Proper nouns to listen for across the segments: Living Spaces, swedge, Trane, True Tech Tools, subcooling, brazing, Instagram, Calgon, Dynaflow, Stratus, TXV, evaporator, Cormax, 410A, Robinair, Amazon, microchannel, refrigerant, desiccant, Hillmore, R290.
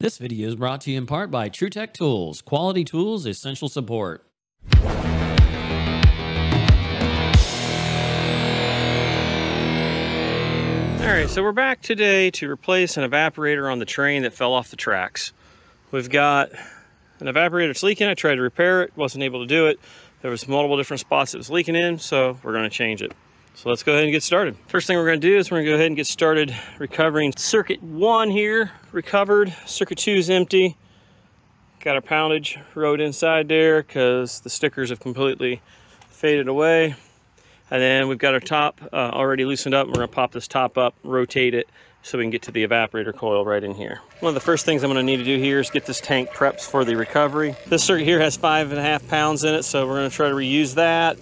This video is brought to you in part by True Tech Tools, quality tools, essential support. Alright, so we're back today to replace an evaporator on the Trane that fell off the tracks. We've got an evaporator that's leaking. I tried to repair it, wasn't able to do it. There was multiple different spots it was leaking in, so we're going to change it. So let's go ahead and get started. First thing we're going to do is we're going to go ahead and get started recovering circuit 1 here. Recovered. Circuit 2 is empty. Got our poundage wrote inside there because the stickers have completely faded away. And then we've got our top already loosened up. We're going to pop this top up, rotate it so we can get to the evaporator coil right in here. One of the first things I'm going to need to do here is get this tank prepped for the recovery. This circuit here has 5.5 pounds in it, so we're going to try to reuse that.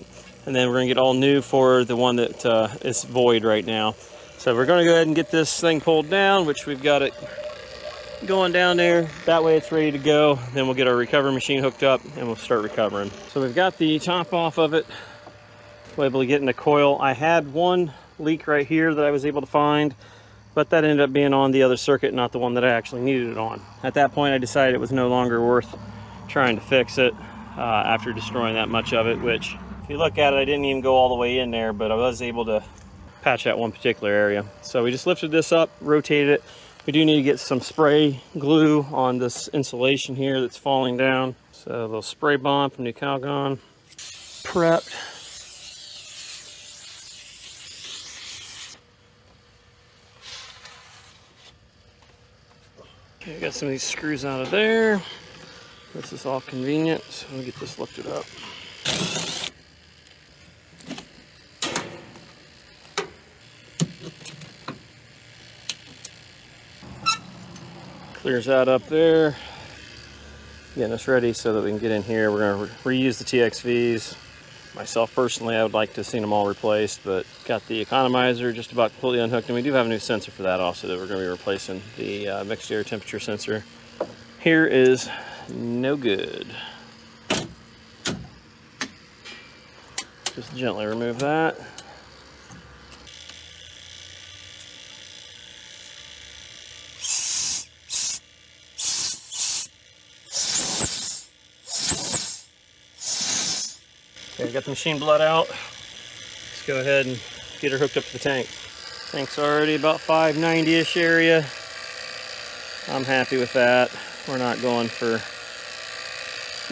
And then we're going to get all new for the one that is void right now. So we're going to go ahead and get this thing pulled down, which we've got it going down there. That way it's ready to go. Then we'll get our recovery machine hooked up and we'll start recovering. So we've got the top off of it. We're able to get in the coil. I had one leak right here that I was able to find, but that ended up being on the other circuit, not the one that I actually needed it on. At that point, I decided it was no longer worth trying to fix it after destroying that much of it, which, if you look at it, I didn't even go all the way in there, but I was able to patch that one particular area. So we just lifted this up, rotated it. We do need to get some spray glue on this insulation here that's falling down. So a little spray bomb from New Calgon. Prepped. Okay, I got some of these screws out of there. This is all convenient, so we'll get this lifted up. Clears that up there, getting us ready so that we can get in here. We're going to reuse the TXVs. Myself personally, I would like to have seen them all replaced, but got the economizer just about completely unhooked, and we do have a new sensor for that also that we're going to be replacing, the mixed air temperature sensor. Here is no good. Just gently remove that. Okay, got the machine blood out. Let's go ahead and get her hooked up to the tank. Tank's already about 590-ish area. I'm happy with that. We're not going for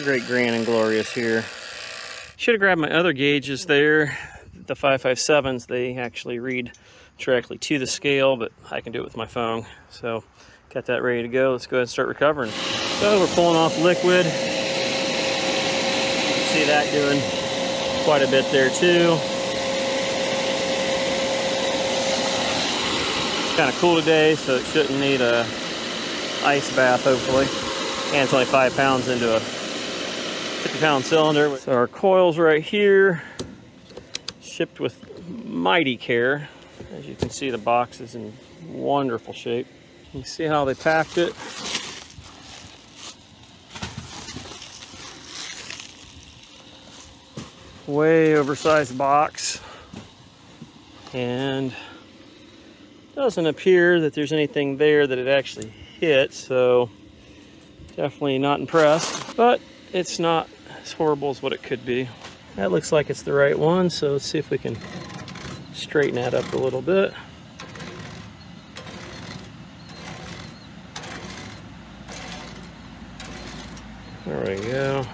great grand and glorious here. Should have grabbed my other gauges there. The 557s, they actually read directly to the scale, but I can do it with my phone. So got that ready to go. Let's go ahead and start recovering. So we're pulling off liquid. You can see that doing quite a bit there too. It's kind of cool today, so it shouldn't need a ice bath hopefully. And it's only 5 pounds into a 50-pound cylinder. So our coil's right here, shipped with mighty care. As you can see, the box is in wonderful shape. You see how they packed it. Way oversized box, and doesn't appear that there's anything there that it actually hit, so definitely not impressed, but it's not as horrible as what it could be. That looks like it's the right one, so let's see if we can straighten that up a little bit. There we go.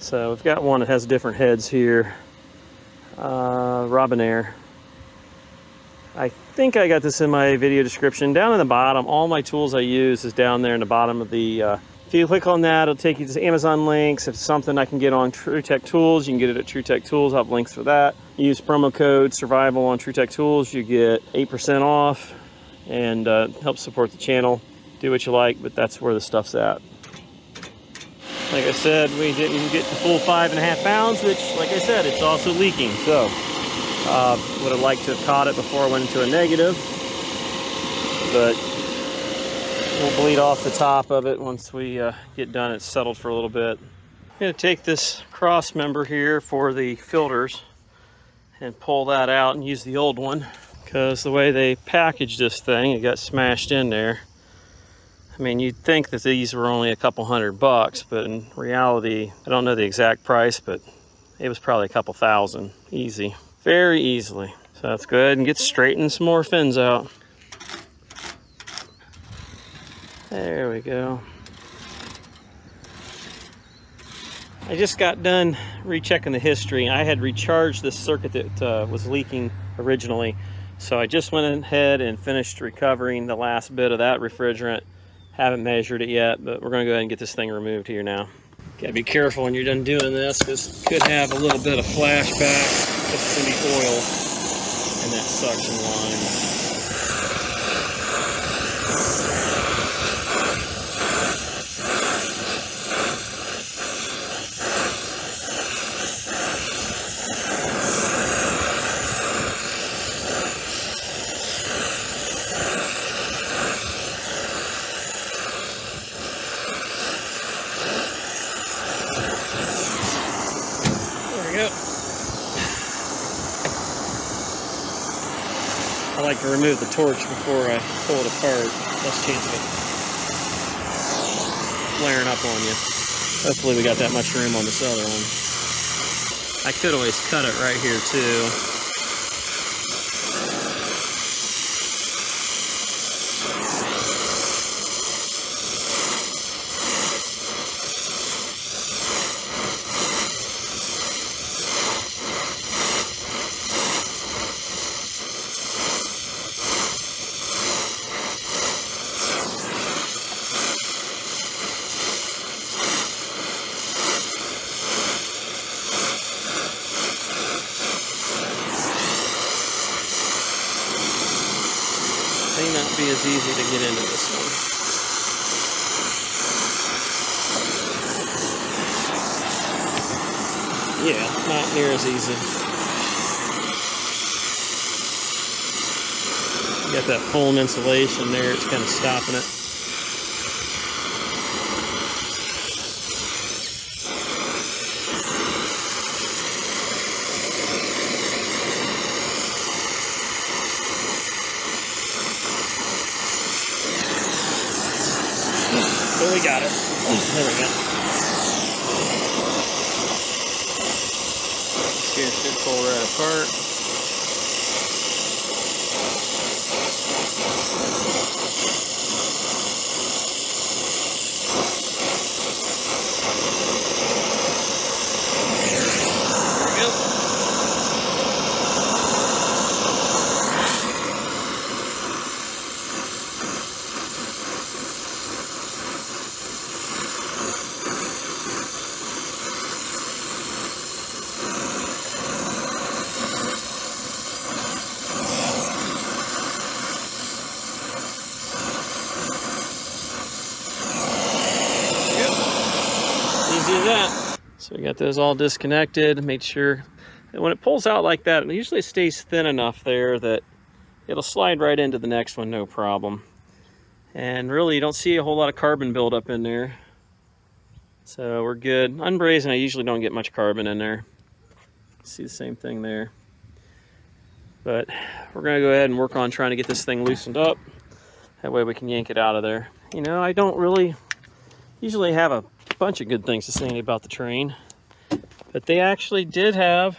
So we've got one that has different heads here, Robinair. I think I got this in my video description. Down in the bottom, all my tools I use is down there in the bottom of the, if you click on that, it'll take you to Amazon links. If it's something I can get on True Tech Tools, you can get it at True Tech Tools. I'll have links for that. You use promo code SURVIVAL on True Tech Tools, you get 8% off, and help support the channel. Do what you like, but that's where the stuff's at. Like I said, we didn't get the full 5.5 pounds, which, like I said, it's also leaking. So Would have liked to have caught it before I went into a negative, but we'll bleed off the top of it once we get done. It's settled for a little bit. I'm going to take this cross member here for the filters and pull that out and use the old one, because the way they packaged this thing, it got smashed in there. I mean, you'd think that these were only a couple $100 bucks, but in reality, I don't know the exact price, but it was probably a couple thousand. Easy. Very easily. So let's go ahead and get straightened some more fins out. There we go. I just got done rechecking the history. I had recharged this circuit that was leaking originally. So I just went ahead and finished recovering the last bit of that refrigerant. Haven't measured it yet, but we're gonna go ahead and get this thing removed here now. Gotta be careful when you're done doing this, because it could have a little bit of flashback. It's gonna be oil in that suction line. There we go. I like to remove the torch before I pull it apart. Less chance of it flaring up on you. Hopefully we got that much room on this other one. I could always cut it right here too. May not be as easy to get into this one. Yeah, not near as easy. You got that foam insulation there, it's kind of stopping it. So we got it. There we go. Here, should pull right apart. That. So we got those all disconnected. Make sure that when it pulls out like that, it usually stays thin enough there that it'll slide right into the next one, no problem. And really, you don't see a whole lot of carbon buildup in there, so we're good. Unbrazen, I usually don't get much carbon in there. See the same thing there, but we're gonna go ahead and work on trying to get this thing loosened up. That way we can yank it out of there. You know, I don't really usually have a bunch of good things to say about the Trane, but they actually did have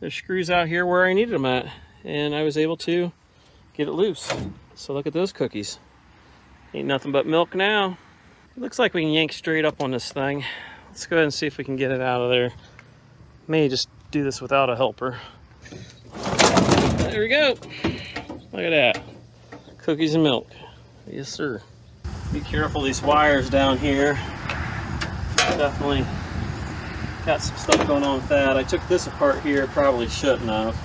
their screws out here where I needed them at, and I was able to get it loose. So look at those cookies. Ain't nothing but milk now. It looks like we can yank straight up on this thing. Let's go ahead and see if we can get it out of there. May just do this without a helper. There we go. Look at that. Cookies and milk. Yes, sir. Be careful these wires down here. Definitely got some stuff going on with that. I took this apart here, probably shouldn't have.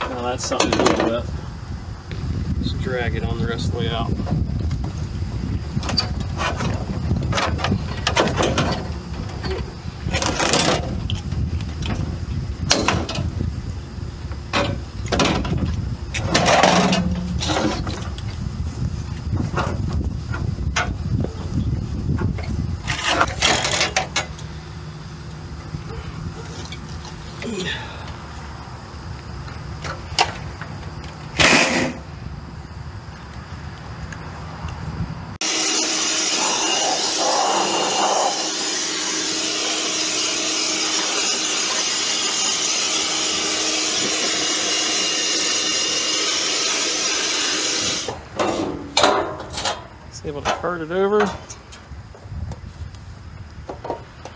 Now that's something to deal with. Just drag it on the rest of the way out. It's able to cart it over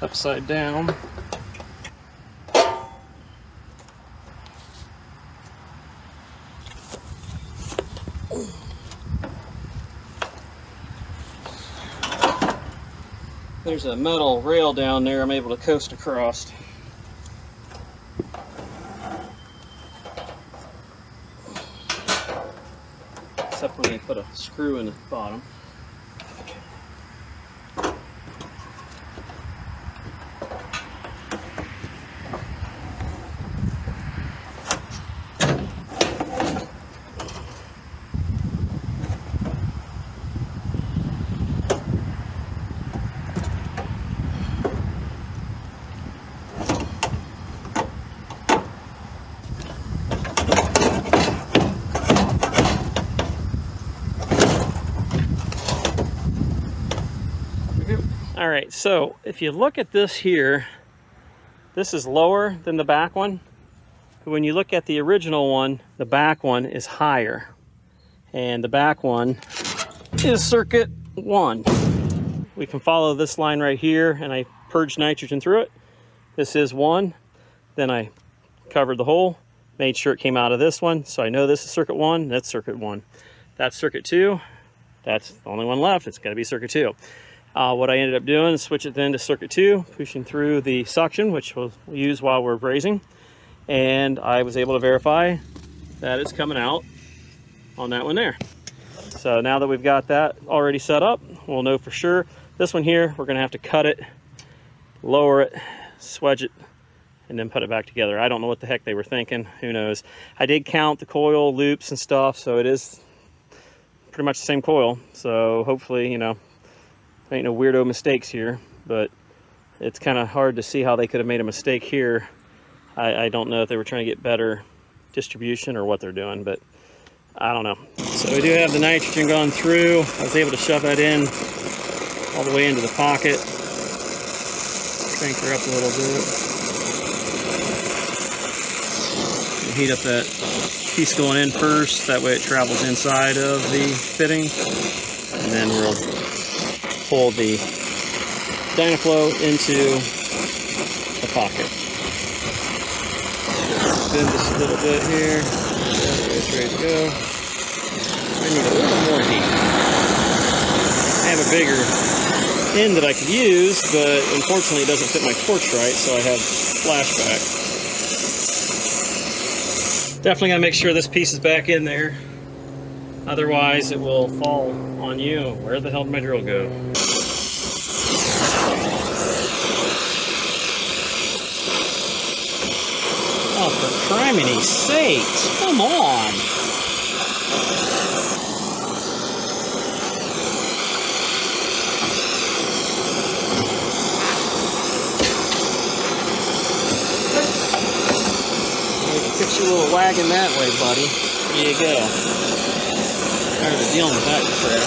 upside down. There's a metal rail down there I'm able to coast across. Except when they put a screw in the bottom. Alright, so if you look at this here, this is lower than the back one. But when you look at the original one, the back one is higher. And the back one is circuit 1. We can follow this line right here, and I purged nitrogen through it. This is 1. Then I covered the hole, made sure it came out of this one. So I know this is circuit 1, that's circuit 1. That's circuit 2. That's the only one left. It's got to be circuit 2. What I ended up doing is switch it then to circuit 2, pushing through the suction, which we'll use while we're brazing, and I was able to verify that it's coming out on that one there. So now that we've got that already set up, we'll know for sure. This one here, we're going to have to cut it, lower it, swedge it, and then put it back together. I don't know what the heck they were thinking. Who knows? I did count the coil loops and stuff, so it is pretty much the same coil. So hopefully, you know, ain't no weirdo mistakes here, but it's kind of hard to see how they could have made a mistake here. I don't know if they were trying to get better distribution or what they're doing, but I don't know. So we do have the nitrogen gone through. I was able to shove that in all the way into the pocket. Crank her up a little bit. Heat up that piece going in first. That way it travels inside of the fitting, and then we'll pull the Dynaflow into the pocket. Bend this a little bit here. It's ready to go. I need a little more heat. I have a bigger end that I could use, but unfortunately it doesn't fit my torch right, so I have flashback. Definitely gotta make sure this piece is back in there. Otherwise, it will fall on you. Where the hell did my drill go? Oh, for criminy sakes! Come on! Fix your little wagon that way, buddy. Here you go. I'm tired of dealing with that crap.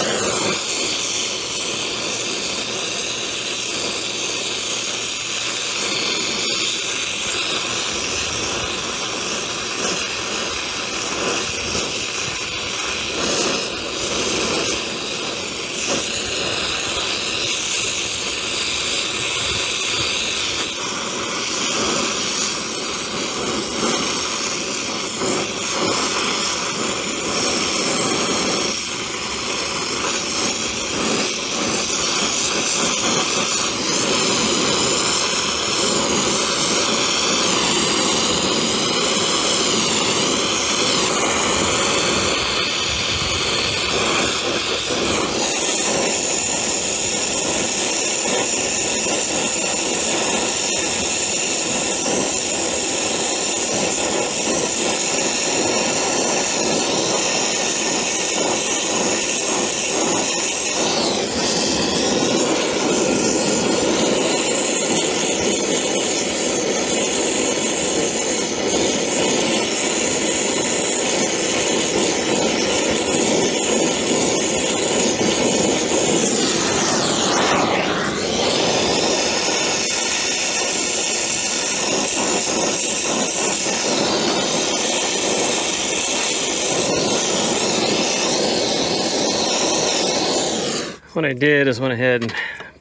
what I did is went ahead and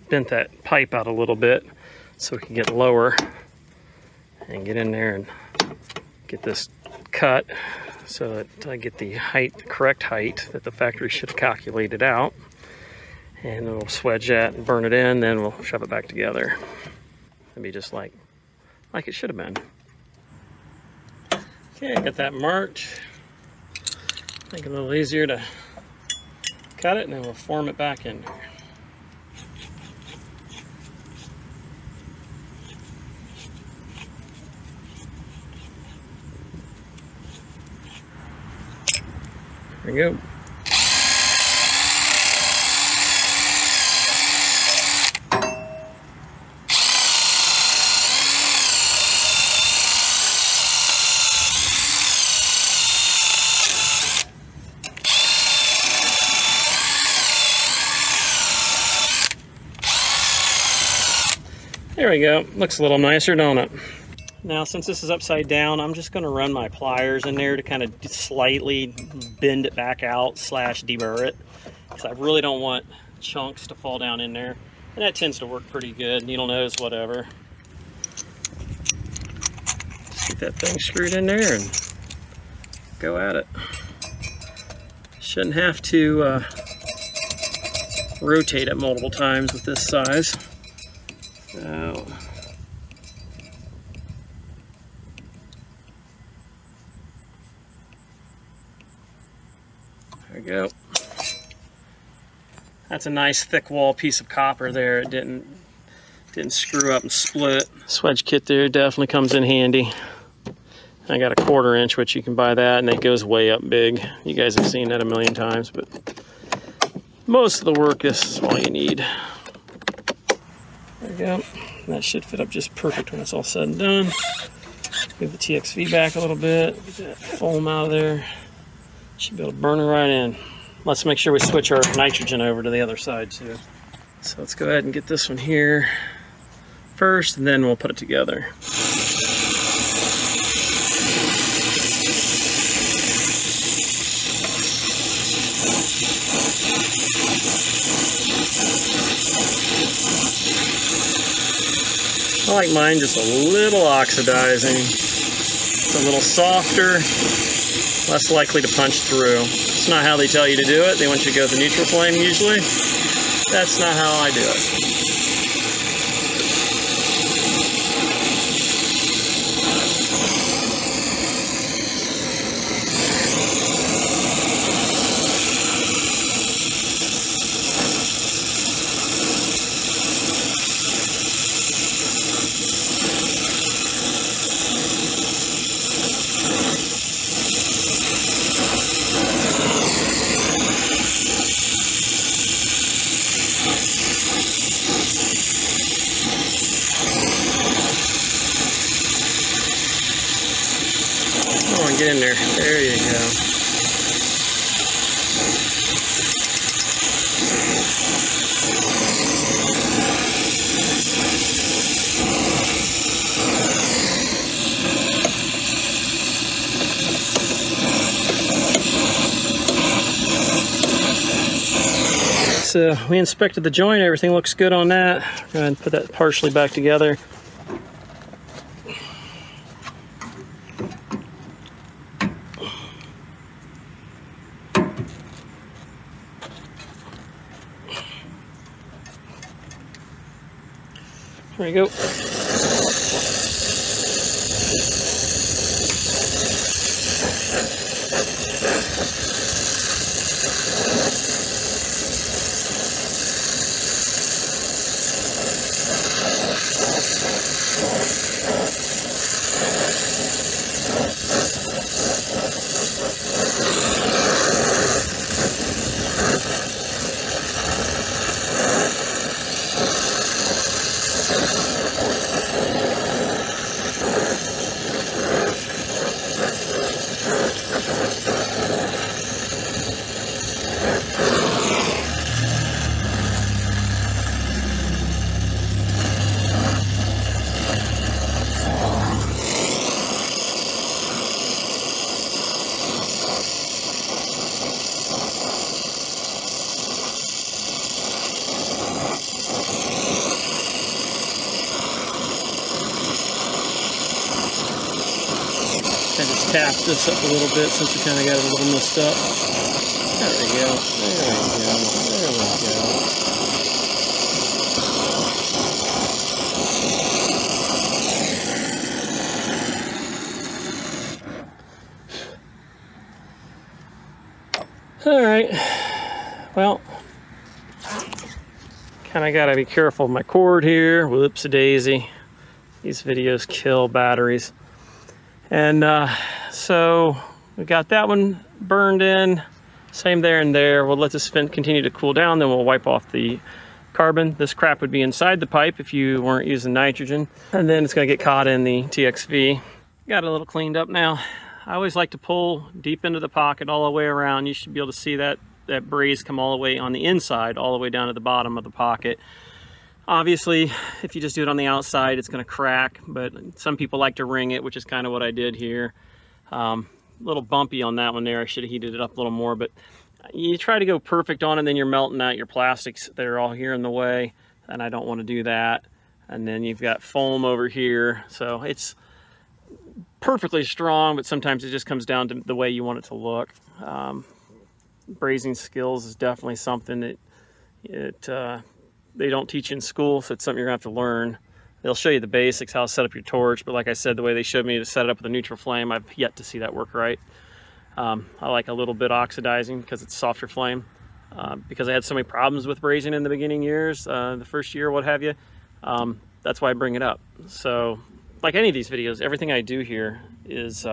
bent that pipe out a little bit so we could get lower and get in there and get this cut so that I get the height, the correct height that the factory should have calculated out. And then we'll swedge that and burn it in, then we'll shove it back together. It'll be just like it should have been. Okay, I got that marked. Make it a little easier to cut it, and then we'll form it back in there. There we go. There we go, looks a little nicer, don't it? Now, since this is upside down, I'm just gonna run my pliers in there to kind of slightly bend it back out slash deburr it, because I really don't want chunks to fall down in there. And that tends to work pretty good, needle nose, whatever. Just get that thing screwed in there and go at it. Shouldn't have to rotate it multiple times with this size. So, there we go. That's a nice thick wall piece of copper there. It didn't screw up and split. Swedge kit there definitely comes in handy. I got a 1/4 inch, which you can buy that, and it goes way up big. You guys have seen that a million times, but most of the work, this is all you need. There we go. That should fit up just perfect when it's all said and done. Move the TXV back a little bit. Get that foam out of there. Should be able to burn it right in. Let's make sure we switch our nitrogen over to the other side too. So let's go ahead and get this one here first, and then we'll put it together. I like mine just a little oxidizing. It's a little softer, less likely to punch through. It's not how they tell you to do it. They want you to go with the neutral flame usually. That's not how I do it. Get in there. There you go. So we inspected the joint. Everything looks good on that. We're going to put that partially back together. There we go. just tap this up a little bit since we kind of got it a little messed up. There we go. There we go. There we go. All right. Well, kind of got to be careful of my cord here. Whoops-a-daisy. These videos kill batteries. And so we got that one burned in, same there and there. We'll let this vent continue to cool down, then we'll wipe off the carbon. This crap would be inside the pipe if you weren't using nitrogen, and then it's gonna get caught in the TXV. Got a little cleaned up now. I always like to pull deep into the pocket all the way around. You should be able to see that breeze come all the way on the inside, all the way down to the bottom of the pocket. Obviously, if you just do it on the outside, it's going to crack, but some people like to ring it, which is kind of what I did here. A little bumpy on that one there. I should have heated it up a little more, but you try to go perfect on it, and then you're melting out your plastics that are all here in the way, and I don't want to do that. And then you've got foam over here, so it's perfectly strong, but sometimes it just comes down to the way you want it to look. Brazing skills is definitely something that they don't teach in school, so it's something you're gonna have to learn. They'll show you the basics, how to set up your torch, but like I said, the way they showed me to set it up with a neutral flame, I've yet to see that work right. I like a little bit oxidizing because it's softer flame. Because I had so many problems with brazing in the beginning years, the first year, what have you, that's why I bring it up. So, like any of these videos, everything I do here is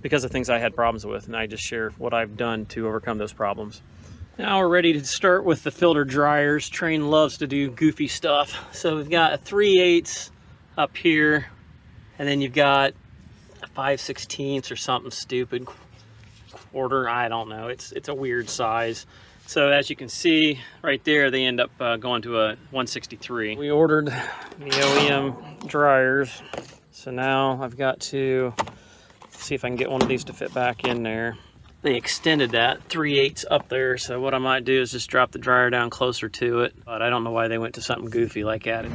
because of things I had problems with, and I just share what I've done to overcome those problems. Now we're ready to start with the filter dryers. Trane loves to do goofy stuff. So we've got a 3/8 up here, and then you've got a 5/16 or something stupid, quarter, I don't know. It's a weird size. So as you can see right there, they end up going to a 163. We ordered the OEM dryers. So now I've got to see if I can get one of these to fit back in there. They extended that 3/8 up there, so what I might do is just drop the dryer down closer to it, but I don't know why they went to something goofy like that.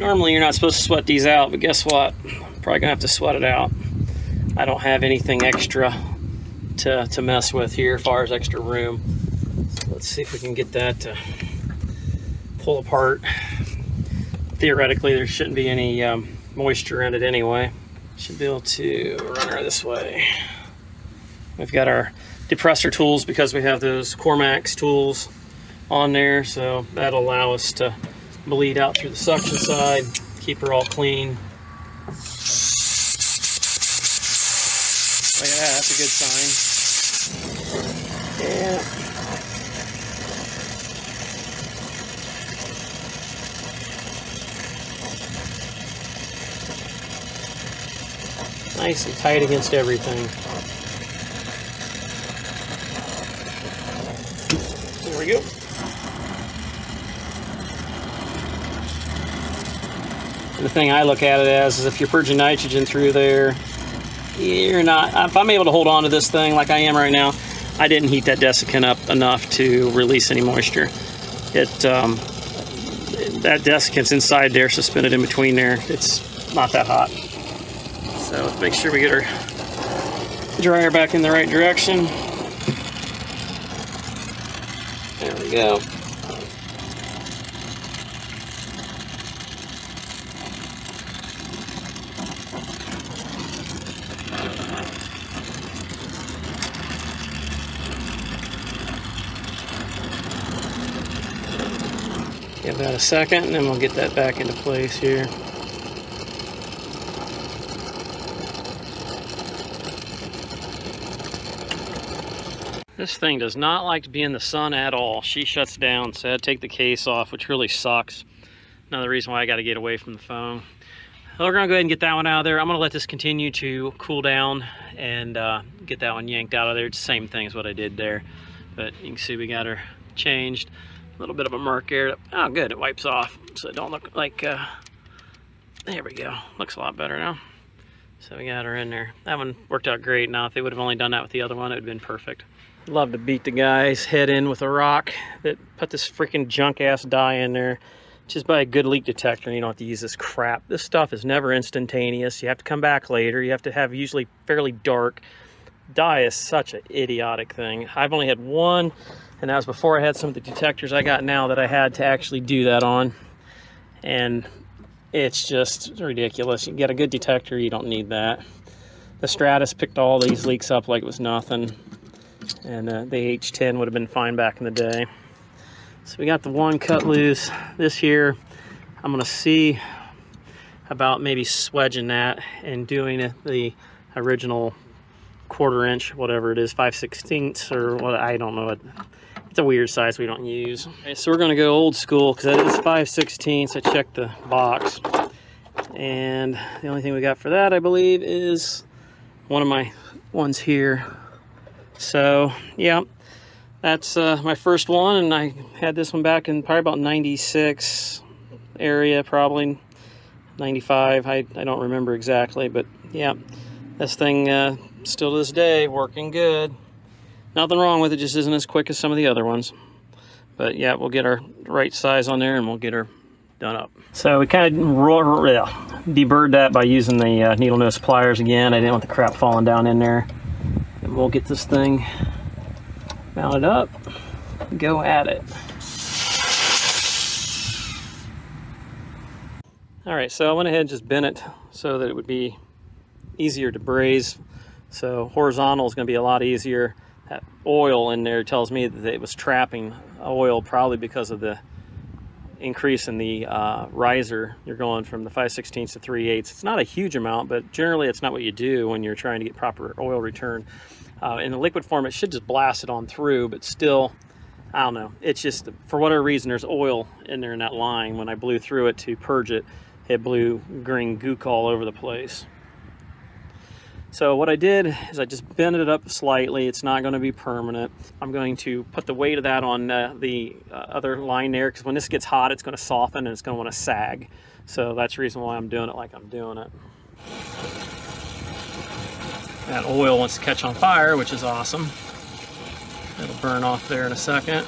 Normally you're not supposed to sweat these out, but guess what? I'm probably gonna have to sweat it out. I don't have anything extra to mess with here as far as extra room. So let's see if we can get that to pull apart. Theoretically, there shouldn't be any moisture in it anyway. Should be able to run her this way. We've got our depressor tools because we have those Cormax tools on there, so that'll allow us to bleed out through the suction side, keep her all clean. Look at that, that's a good sign. Yeah. Nice and tight against everything. There we go. The thing I look at it as is if you're purging nitrogen through there, you're not, if I'm able to hold on to this thing like I am right now, I didn't heat that desiccant up enough to release any moisture. That desiccant's inside there, suspended in between there. It's not that hot. So let's make sure we get our dryer back in the right direction. There we go. Give that a second, and then we'll get that back into place here. This thing does not like to be in the sun at all. She shuts down, so I had to take the case off, which really sucks. Another reason why I got to get away from the phone. Well, we're going to go ahead and get that one out of there. I'm going to let this continue to cool down and get that one yanked out of there. It's the same thing as what I did there. But you can see we got her changed. A little bit of a mark there. Oh, good. It wipes off. So it don't look like... there we go. Looks a lot better now. So we got her in there. That one worked out great. Now, if they would have only done that with the other one, it would have been perfect. Love to beat the guy's head in with a rock that put this freaking junk ass dye in there. Just buy a good leak detector and you don't have to use this crap. This stuff is never instantaneous. You have to come back later. You have to have usually fairly dark. Dye is such an idiotic thing. I've only had one, and that was before I had some of the detectors I got now that I had to actually do that on. And it's just ridiculous. You can get a good detector, you don't need that. The Stratus picked all these leaks up like it was nothing. And the H10 would have been fine back in the day. So we got the one cut loose. This here, I'm gonna see about maybe swedging that and doing the original quarter inch, whatever it is, 5/16 or what, I don't know. It's a weird size we don't use. Okay, so we're gonna go old school because that is 5/16. I checked the box. And the only thing we got for that, I believe, is one of my ones here. So yeah, that's my first one, and I had this one back in probably about 96 area, probably 95. I don't remember exactly, but yeah, this thing still to this day working good. Nothing wrong with it, just isn't as quick as some of the other ones. But yeah, we'll get our right size on there and we'll get her done up. So we kind of deburred that by using the needle nose pliers again. I didn't want the crap falling down in there. And we'll get this thing mount it up, go at it. All right, so I went ahead and just bent it so that it would be easier to braise. So horizontal is gonna be a lot easier. That oil in there tells me that it was trapping oil, probably because of the increase in the riser. You're going from the 5/16 to 3/8. It's not a huge amount, but generally it's not what you do when you're trying to get proper oil return. In the liquid form, it should just blast it on through, but still, I don't know. It's just, for whatever reason, there's oil in there in that line. When I blew through it to purge it, it blew green gook all over the place. So what I did is I just bent it up slightly. It's not gonna be permanent. I'm going to put the weight of that on the other line there, because when this gets hot, it's gonna soften and it's gonna wanna sag. So that's the reason why I'm doing it like I'm doing it. That oil wants to catch on fire, which is awesome. It'll burn off there in a second.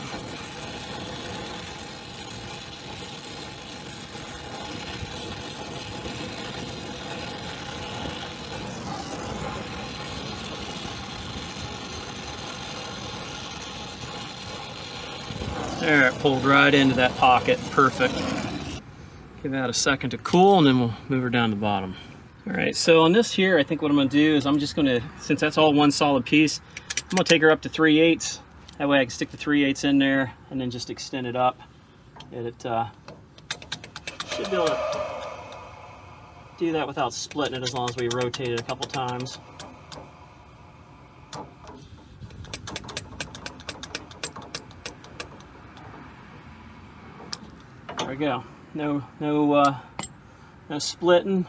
There, it pulled right into that pocket, perfect. Give that a second to cool and then we'll move her down to the bottom. All right, so on this here, I think what I'm gonna do is I'm just gonna, since that's all one solid piece, I'm gonna take her up to 3/8. That way I can stick the 3/8 in there and then just extend it up. And it should be able to do that without splitting it, as long as we rotate it a couple times. There we go. No splitting.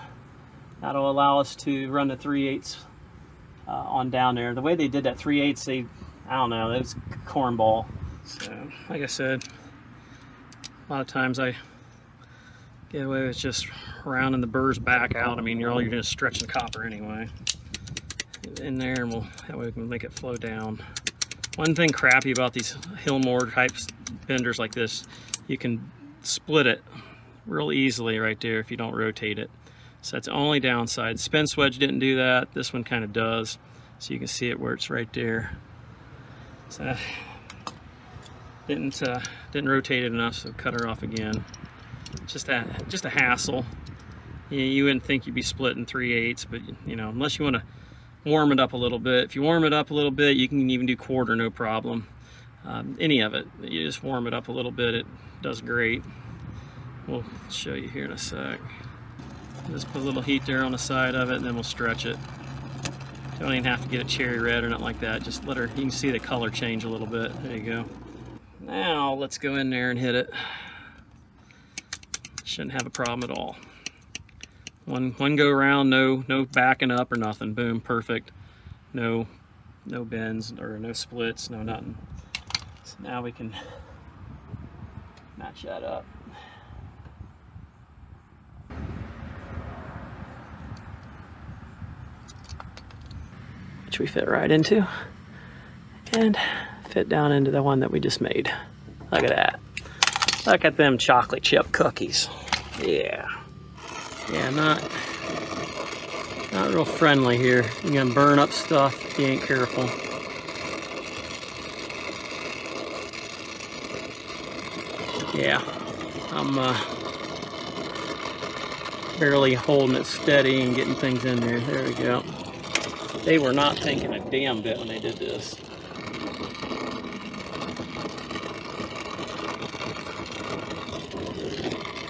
That'll allow us to run the 3/8 on down there. The way they did that 3/8, I don't know, that was cornball. So, like I said, a lot of times I get away with just rounding the burrs back out. I mean, you're doing is stretching copper anyway. Get in there, and that way we can make it flow down. One thing crappy about these Hillmore types benders like this, you can split it real easily right there if you don't rotate it. So that's the only downside. Spin swedge didn't do that. This one kind of does. So you can see it where it's right there. So I didn't rotate it enough, so cut her off again. Just a hassle. You wouldn't think you'd be splitting 3/8, but you know, unless you want to warm it up a little bit. If you warm it up a little bit, you can even do quarter, no problem. Any of it. You just warm it up a little bit, it does great. We'll show you here in a sec. Just put a little heat there on the side of it, and then we'll stretch it. Don't even have to get it cherry red or nothing like that. Just let her, you can see the color change a little bit. There you go. Now let's go in there and hit it. Shouldn't have a problem at all. One go around, no backing up or nothing. Boom, perfect. No bends or no splits, no nothing. So now we can match that up. Which we fit right into, and fit down into the one that we just made. Look at that. Look at them chocolate chip cookies. Yeah. Yeah, not real friendly here. You're gonna burn up stuff if you ain't careful. Yeah, I'm barely holding it steady and getting things in there. There we go. They were not thinking a damn bit when they did this.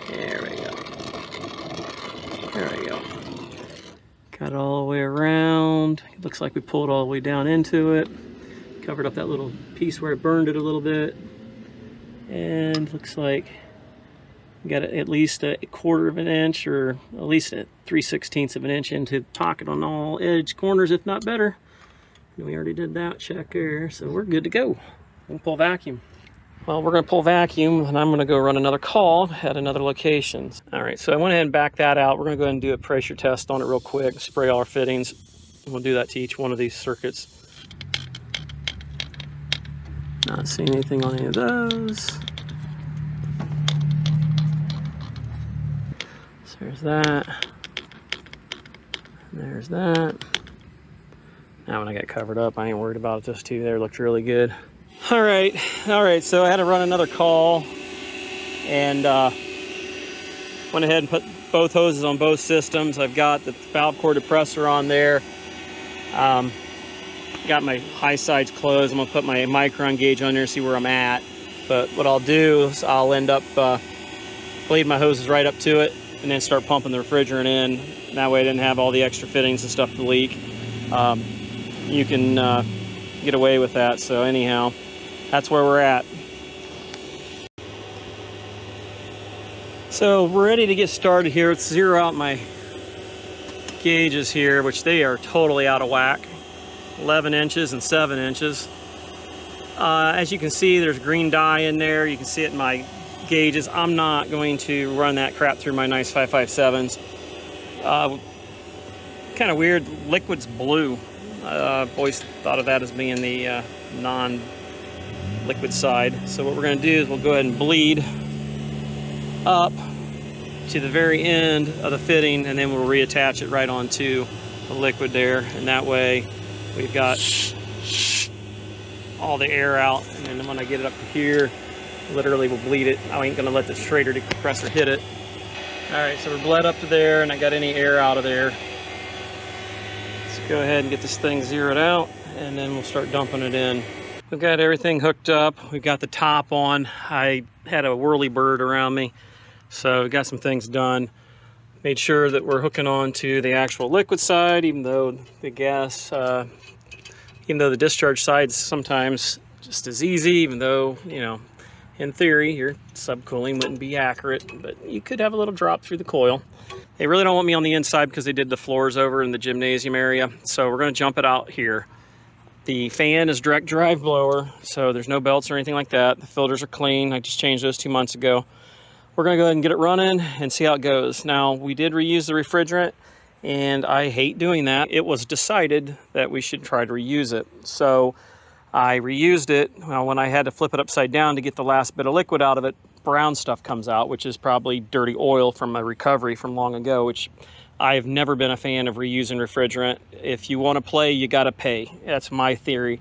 There we go. There we go. Got it all the way around. It looks like we pulled all the way down into it. Covered up that little piece where it burned it a little bit. And looks like we got at least a quarter of an inch, or at least a 3/16 of an inch into the pocket on all edge corners, if not better. And we already did that check there, so we're good to go. We'll pull vacuum. Well, we're going to pull vacuum, and I'm going to go run another call at another location. All right, so I went ahead and backed that out. We're going to go ahead and do a pressure test on it real quick, spray all our fittings. We'll do that to each one of these circuits. Not seeing anything on any of those. So there's that. And there's that. Now when I got covered up, I ain't worried about this too. There looked really good. All right. So I had to run another call, and went ahead and put both hoses on both systems. I've got the valve core depressor on there. Got my high sides closed. I'm gonna put my micron gauge on there and see where I'm at. But what I'll do is I'll end up bleeding my hoses right up to it and then start pumping the refrigerant in. That way I didn't have all the extra fittings and stuff to leak. You can get away with that. So anyhow, that's where we're at. So we're ready to get started here. Let's zero out my gauges here, which they are totally out of whack. 11 inches and 7 inches. As you can see, there's green dye in there. You can see it in my gauges. I'm not going to run that crap through my nice 557s. Kind of weird, liquid's blue. I've always thought of that as being the non-liquid side. So what we're going to do is we'll go ahead and bleed up to the very end of the fitting, and then we'll reattach it right onto the liquid there, and that way we've got all the air out, and then when I get it up to here, literally we'll bleed it. I ain't gonna let the Stratus compressor hit it. All right, so we're bled up to there, and I got any air out of there. Let's go ahead and get this thing zeroed out, and then we'll start dumping it in. We've got everything hooked up. We've got the top on. I had a whirly bird around me, so we got some things done. Made sure that we're hooking on to the actual liquid side, even though the gas, even though the discharge side's sometimes just as easy, even though, you know, in theory, your subcooling wouldn't be accurate, but you could have a little drop through the coil. They really don't want me on the inside because they did the floors over in the gymnasium area, so we're going to jump it out here. The fan is direct drive blower, so there's no belts or anything like that. The filters are clean. I just changed those 2 months ago. We're gonna go ahead and get it running and see how it goes. Now, we did reuse the refrigerant, and I hate doing that. It was decided that we should try to reuse it. So I reused it. Well, when I had to flip it upside down to get the last bit of liquid out of it, brown stuff comes out, which is probably dirty oil from my recovery from long ago, which I've never been a fan of reusing refrigerant. If you wanna play, you gotta pay. That's my theory.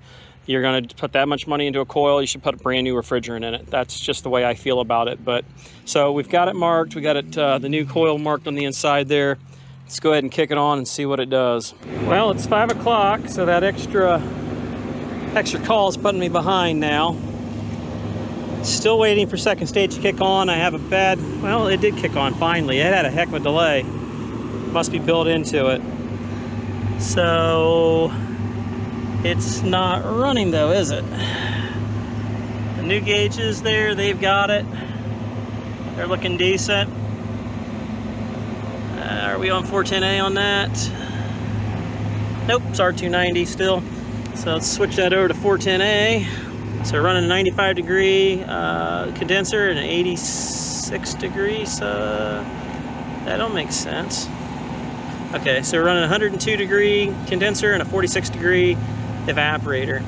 You're gonna put that much money into a coil, you should put a brand new refrigerant in it. That's just the way I feel about it. But so we've got it marked, we got it the new coil marked on the inside there. Let's go ahead and kick it on and see what it does. Well, it's 5 o'clock, so that extra call is putting me behind now. Still waiting for second stage to kick on. I have a bad, well, it did kick on finally. It had a heck of a delay. Must be built into it. So it's not running though, is it? The new gauges there, they've got it. They're looking decent. Are we on 410A on that? Nope, it's R290 still. So let's switch that over to 410A. So we're running a 95 degree condenser and an 86 degree, so that don't make sense. Okay, so we're running a 102 degree condenser and a 46 degree evaporator,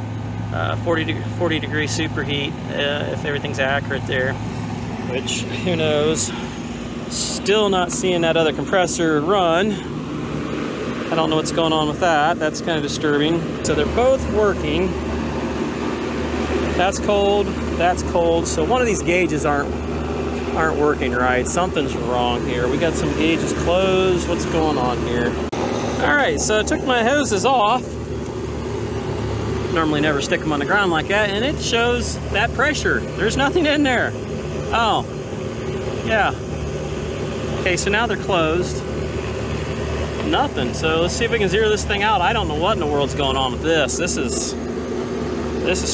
40 degree superheat if everything's accurate there. which, who knows. Still not seeing that other compressor run. I don't know what's going on with that. That's kind of disturbing. So they're both working. That's cold, that's cold. So one of these gauges aren't working right. Something's wrong here. We got some gauges closed. What's going on here? All right, so I took my hoses off. Normally never stick them on the ground like that, and it shows that pressure. There's nothing in there. Oh, yeah. Okay, so now they're closed. Nothing. So let's see if we can zero this thing out. I don't know what in the world's going on with this. This is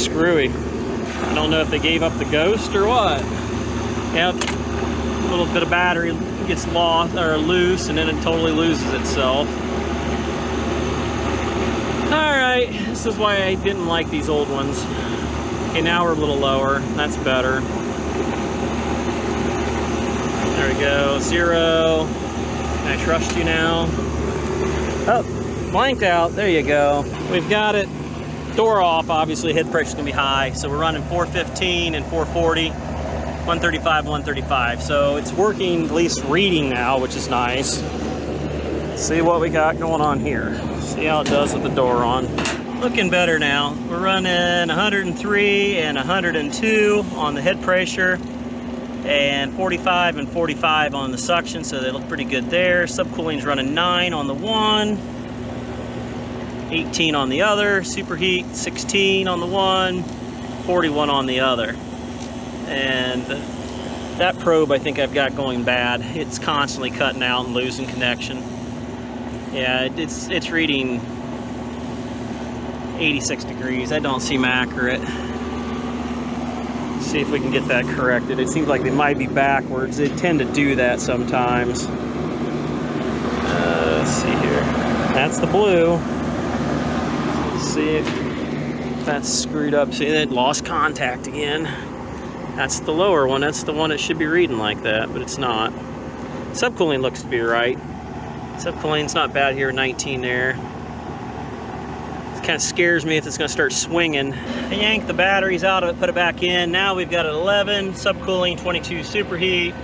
screwy. I don't know if they gave up the ghost or what. Yep, a little bit of battery gets lost or loose, and then it totally loses itself. All right, this is why I didn't like these old ones. Okay, now we're a little lower. That's better. There we go, zero. Can I trust you now? Oh, blanked out, there you go. We've got it. Door off, obviously head pressure's gonna be high. So we're running 415 and 440, 135, 135. So it's working, at least reading now, which is nice. See what we got going on here. See how it does with the door on. Looking better now. We're running 103 and 102 on the head pressure, and 45 and 45 on the suction, so they look pretty good there. Subcooling's running 9 on the one, 18 on the other. Superheat 16 on the one, 41 on the other. And that probe, I think I've got going bad. It's constantly cutting out and losing connection. Yeah, it's reading 86 degrees. That don't seem accurate. See if we can get that corrected. It seems like they might be backwards. They tend to do that sometimes. Let's see here. That's the blue. Let's see if that's screwed up. See, it lost contact again. That's the lower one. That's the one that should be reading like that, but it's not. Subcooling looks to be right. Subcooling's not bad here, 19 there. It kind of scares me if it's going to start swinging. I yanked the batteries out of it, put it back in. Now we've got 11 subcooling, 22 superheat,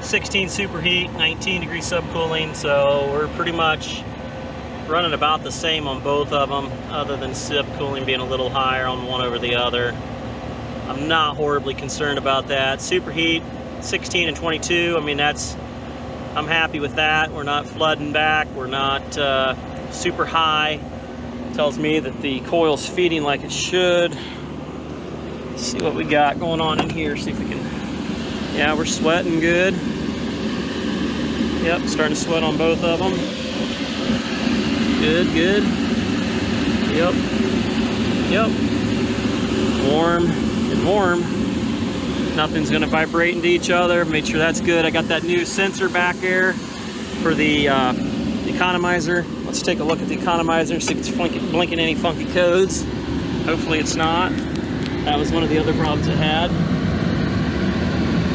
16 superheat, 19 degree subcooling. So we're pretty much running about the same on both of them, other than subcooling being a little higher on one over the other. I'm not horribly concerned about that. Superheat, 16 and 22, I mean, that's, I'm happy with that. We're not flooding back. We're not super high. Tells me that the coil's feeding like it should. Let's see what we got going on in here. See if we can, yeah, we're sweating good. Yep, starting to sweat on both of them. Good, good. Yep, yep. Warm and warm. Nothing's gonna vibrate into each other. Make sure that's good. I got that new sensor back there for the economizer. Let's take a look at the economizer and see if it's blinking any funky codes. Hopefully it's not. That was one of the other problems it had.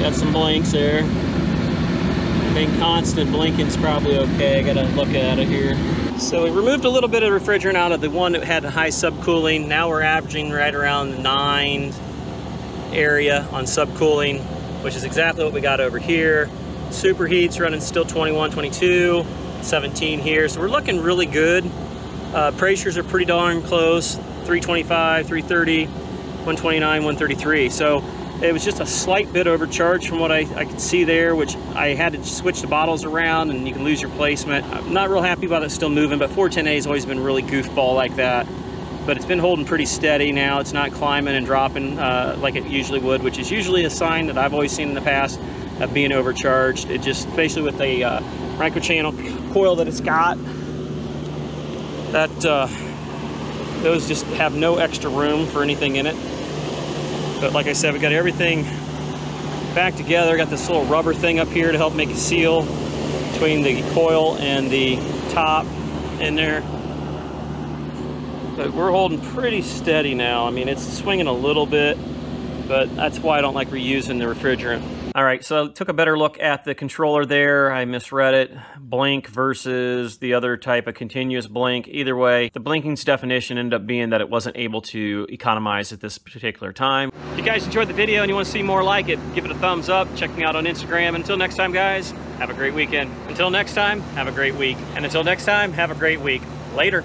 Got some blinks there. I think constant blinking's probably okay. I gotta look at it here. So we removed a little bit of refrigerant out of the one that had high subcooling. Now we're averaging right around 9 area on subcooling, which is exactly what we got over here. Superheat's running still 21, 22, 17 here. So we're looking really good. Pressures are pretty darn close, 325, 330, 129, 133. So it was just a slight bit overcharged from what I could see there, which I had to switch the bottles around and you can lose your placement. I'm not real happy about it still moving, but 410A has always been really goofball like that. But it's been holding pretty steady now. It's not climbing and dropping like it usually would, which is usually a sign that I've always seen in the past of being overcharged. It just, especially with the microchannel coil that it's got, that those just have no extra room for anything in it. But like I said, we got everything back together. Got this little rubber thing up here to help make a seal between the coil and the top in there. But we're holding pretty steady now. I mean, it's swinging a little bit, but that's why I don't like reusing the refrigerant. All right, so I took a better look at the controller there. I misread it. Blink versus the other type of continuous blink. Either way, the blinking's definition ended up being that it wasn't able to economize at this particular time. If you guys enjoyed the video and you want to see more like it, give it a thumbs up. Check me out on Instagram. Until next time, guys, have a great weekend. Until next time, have a great week. And until next time, have a great week. Later.